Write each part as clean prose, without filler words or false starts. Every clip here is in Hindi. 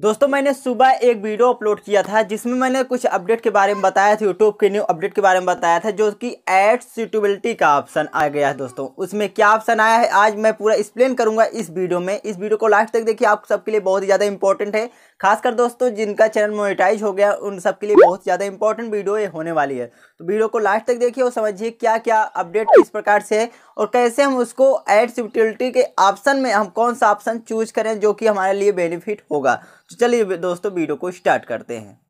दोस्तों मैंने सुबह एक वीडियो अपलोड किया था जिसमें मैंने कुछ अपडेट के बारे में बताया था, यूट्यूब के न्यू अपडेट के बारे में बताया था, जो कि एड सूटेबिलिटी का ऑप्शन आ गया है। दोस्तों उसमें क्या ऑप्शन आया है आज मैं पूरा एक्सप्लेन करूंगा इस वीडियो में। इस वीडियो को लास्ट तक देखिए, आप सबके लिए बहुत ही ज़्यादा इंपॉर्टेंट है। खासकर दोस्तों जिनका चैनल मोनेटाइज हो गया उन सबके लिए बहुत ज़्यादा इंपॉर्टेंट वीडियो ये होने वाली है। तो वीडियो को लास्ट तक देखिए और समझिए क्या क्या अपडेट किस प्रकार से है और कैसे हम उसको एड सूटेबिलिटी के ऑप्शन में हम कौन सा ऑप्शन चूज करें जो कि हमारे लिए बेनिफिट होगा। तो चलिए दोस्तों वीडियो को स्टार्ट करते हैं।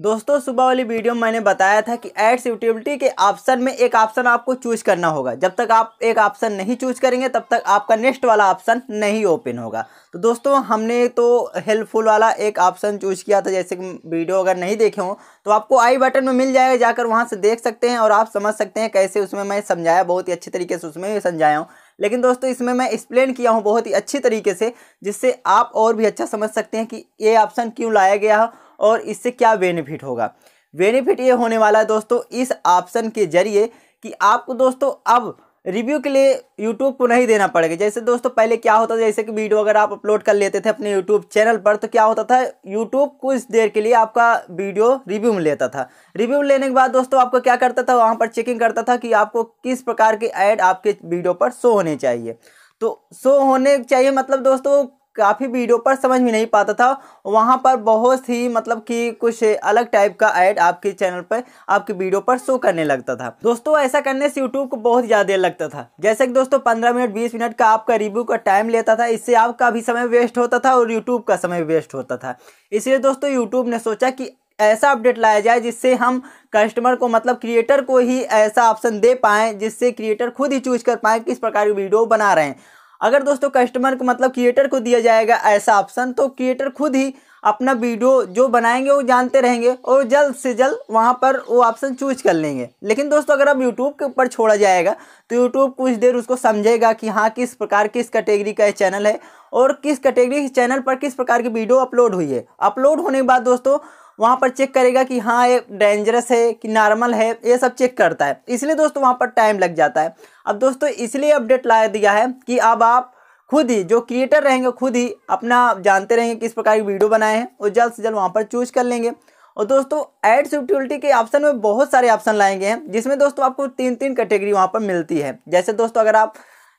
दोस्तों सुबह वाली वीडियो में मैंने बताया था कि एड सूटेबिलिटी के ऑप्शन में एक ऑप्शन आपको चूज करना होगा। जब तक आप एक ऑप्शन नहीं चूज करेंगे तब तक आपका नेक्स्ट वाला ऑप्शन नहीं ओपन होगा। तो दोस्तों हमने तो हेल्पफुल वाला एक ऑप्शन चूज किया था, जैसे कि वीडियो अगर नहीं देखे हो तो आपको आई बटन में मिल जाएगा, जाकर वहाँ से देख सकते हैं और आप समझ सकते हैं कैसे उसमें मैं समझाया, बहुत ही अच्छे तरीके से उसमें समझाया हूँ। लेकिन दोस्तों इसमें मैं एक्सप्लेन किया हूँ बहुत ही अच्छी तरीके से, जिससे आप और भी अच्छा समझ सकते हैं कि ये ऑप्शन क्यों लाया गया है और इससे क्या बेनिफिट होगा। बेनिफिट ये होने वाला है दोस्तों इस ऑप्शन के जरिए कि आपको दोस्तों अब रिव्यू के लिए YouTube को नहीं देना पड़ेगा। जैसे दोस्तों पहले क्या होता था, जैसे कि वीडियो अगर आप अपलोड कर लेते थे अपने YouTube चैनल पर तो क्या होता था, YouTube कुछ देर के लिए आपका वीडियो रिव्यू में लेता था। रिव्यू में लेने के बाद दोस्तों आपको क्या करता था, वहाँ पर चेकिंग करता था कि आपको किस प्रकार के ऐड आपके वीडियो पर शो होने चाहिए। तो शो होने चाहिए मतलब दोस्तों काफ़ी वीडियो पर समझ में नहीं पाता था, वहाँ पर बहुत ही मतलब कि कुछ अलग टाइप का ऐड आपके चैनल पर आपके वीडियो पर शो करने लगता था। दोस्तों ऐसा करने से यूट्यूब को बहुत ज़्यादा देर लगता था। जैसे कि दोस्तों 15 मिनट 20 मिनट का आपका रिव्यू का टाइम लेता था, इससे आपका भी समय वेस्ट होता था और यूट्यूब का समय वेस्ट होता था। इसलिए दोस्तों यूट्यूब ने सोचा कि ऐसा अपडेट लाया जाए जिससे हम कस्टमर को मतलब क्रिएटर को ही ऐसा ऑप्शन दे पाएँ जिससे क्रिएटर खुद ही चूज कर पाएँ किस प्रकार की वीडियो बना रहे हैं। अगर दोस्तों कस्टमर को मतलब क्रिएटर को दिया जाएगा ऐसा ऑप्शन तो क्रिएटर खुद ही अपना वीडियो जो बनाएंगे वो जानते रहेंगे और जल्द से जल्द वहाँ पर वो ऑप्शन चूज कर लेंगे। लेकिन दोस्तों अगर अब यूट्यूब के ऊपर छोड़ा जाएगा तो यूट्यूब कुछ देर उसको समझेगा कि हाँ किस प्रकार किस कैटेगरी का चैनल है और किस कैटेगरी के चैनल पर किस प्रकार की वीडियो अपलोड हुई है। अपलोड होने के बाद दोस्तों वहाँ पर चेक करेगा कि हाँ ये डेंजरस है कि नॉर्मल है, ये सब चेक करता है, इसलिए दोस्तों वहाँ पर टाइम लग जाता है। अब दोस्तों इसलिए अपडेट ला दिया है कि अब आप खुद ही जो क्रिएटर रहेंगे खुद ही अपना जानते रहेंगे किस प्रकार की वीडियो बनाए हैं और जल्द से जल्द वहाँ पर चूज कर लेंगे। और दोस्तों एड सूटेबिलिटी के ऑप्शन में बहुत सारे ऑप्शन लाए गए हैं जिसमें दोस्तों आपको तीन कैटेगरी वहाँ पर मिलती है। जैसे दोस्तों अगर आप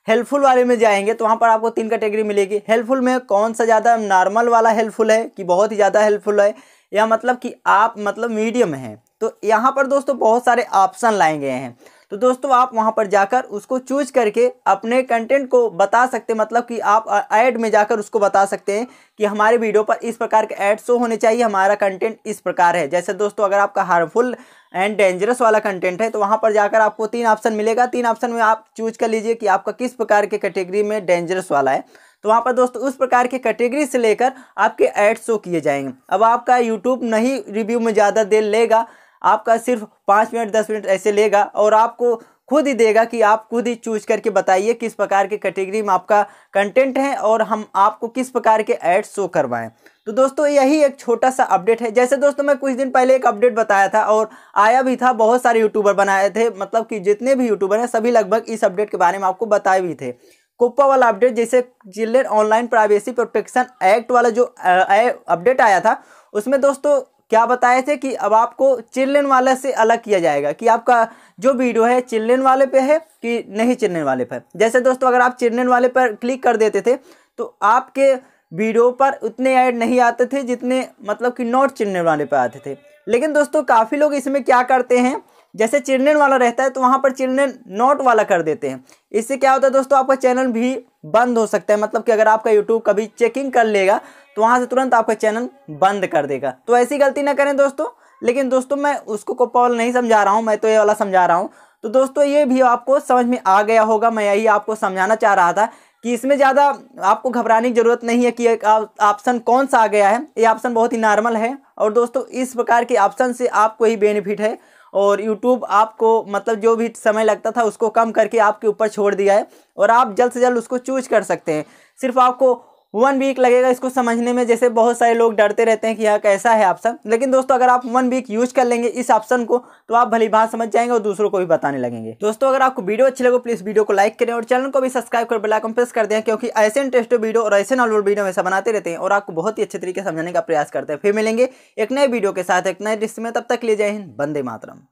हेल्पफुल वाले में जाएंगे तो वहाँ पर आपको 3 कैटेगरी मिलेगी। हेल्पफुल में कौन सा ज़्यादा नॉर्मल वाला हेल्पफुल है कि बहुत ही ज़्यादा हेल्पफुल है या मतलब कि आप मतलब मीडियम हैं, तो यहाँ पर दोस्तों बहुत सारे ऑप्शन लाए गए हैं। तो दोस्तों आप वहाँ पर जाकर उसको चूज करके अपने कंटेंट को बता सकते हैं, मतलब कि आप ऐड में जाकर उसको बता सकते हैं कि हमारे वीडियो पर इस प्रकार के ऐड शो होने चाहिए, हमारा कंटेंट इस प्रकार है। जैसे दोस्तों अगर आपका हार्मफुल एंड डेंजरस वाला कंटेंट है तो वहाँ पर जाकर आपको 3 ऑप्शन मिलेगा। 3 ऑप्शन में आप चूज कर लीजिए कि आपका किस प्रकार के कैटेगरी में डेंजरस वाला है, तो वहाँ पर दोस्तों उस प्रकार के कैटेगरी से लेकर आपके ऐड शो किए जाएंगे। अब आपका यूट्यूब नहीं रिव्यू में ज़्यादा देर लेगा, आपका सिर्फ 5 मिनट 10 मिनट ऐसे लेगा और आपको खुद ही देगा कि आप खुद ही चूज करके बताइए किस प्रकार के कैटेगरी में आपका कंटेंट है और हम आपको किस प्रकार के ऐड शो करवाएं। तो दोस्तों यही एक छोटा सा अपडेट है। जैसे दोस्तों मैं कुछ दिन पहले एक अपडेट बताया था और आया भी था, बहुत सारे यूट्यूबर बनाए थे, मतलब कि जितने भी यूट्यूबर हैं सभी लगभग इस अपडेट के बारे में आपको बताए भी थे। कोप्पा वाला अपडेट जैसे children online privacy protection act वाला जो अपडेट आया था उसमें दोस्तों क्या बताए थे कि अब आपको चिल्ड्रेन वाले से अलग किया जाएगा कि आपका जो वीडियो है चिल्ड्रेन वाले पे है कि नहीं चिल्ड्रेन वाले पर। जैसे दोस्तों अगर आप चिल्ड्रेन वाले पर क्लिक कर देते थे तो आपके वीडियो पर उतने ऐड नहीं आते थे जितने मतलब कि नॉट चिल्ड्रेन वाले पर आते थे। लेकिन दोस्तों काफ़ी लोग इसमें क्या करते हैं, जैसे चिल्ड्रेन वाला रहता है तो वहाँ पर चिल्ड्रेन नॉट वाला कर देते हैं। इससे क्या होता है दोस्तों आपका चैनल भी बंद हो सकता है, मतलब कि अगर आपका यूट्यूब कभी चेकिंग कर लेगा तो वहाँ से तुरंत आपका चैनल बंद कर देगा। तो ऐसी गलती ना करें दोस्तों। लेकिन दोस्तों मैं उसको कोप्पा वाला नहीं समझा रहा हूँ, मैं तो ये वाला समझा रहा हूँ। तो दोस्तों ये भी आपको समझ में आ गया होगा। मैं यही आपको समझाना चाह रहा था कि इसमें ज़्यादा आपको घबराने की ज़रूरत नहीं है कि एक ऑप्शन कौन सा आ गया है। ये ऑप्शन बहुत ही नॉर्मल है और दोस्तों इस प्रकार के ऑप्शन से आपको ही बेनिफिट है और यूट्यूब आपको मतलब जो भी समय लगता था उसको कम करके आपके ऊपर छोड़ दिया है और आप जल्द से जल्द उसको चूज कर सकते हैं। सिर्फ आपको 1 वीक लगेगा इसको समझने में। जैसे बहुत सारे लोग डरते रहते हैं कि यह कैसा है ऑप्शन, लेकिन दोस्तों अगर आप 1 वीक यूज कर लेंगे इस ऑप्शन को तो आप भलीभांति समझ जाएंगे और दूसरों को भी बताने लगेंगे। दोस्तों अगर आपको वीडियो अच्छी लगे प्लीज वीडियो को लाइक करें और चैनल को भी सब्सक्राइब कर बेल आइकन प्रेस कर दें, क्योंकि ऐसे इंटरेस्टिंग वीडियो और ऐसे नॉलेज वीडियो हमेशा बनाते रहते हैं और आपको बहुत ही अच्छे तरीके से समझाने का प्रयास करते हैं। फिर मिलेंगे एक नए वीडियो के साथ एक नए डिश में, तब तक ले जय हिंद, वंदे मातरम।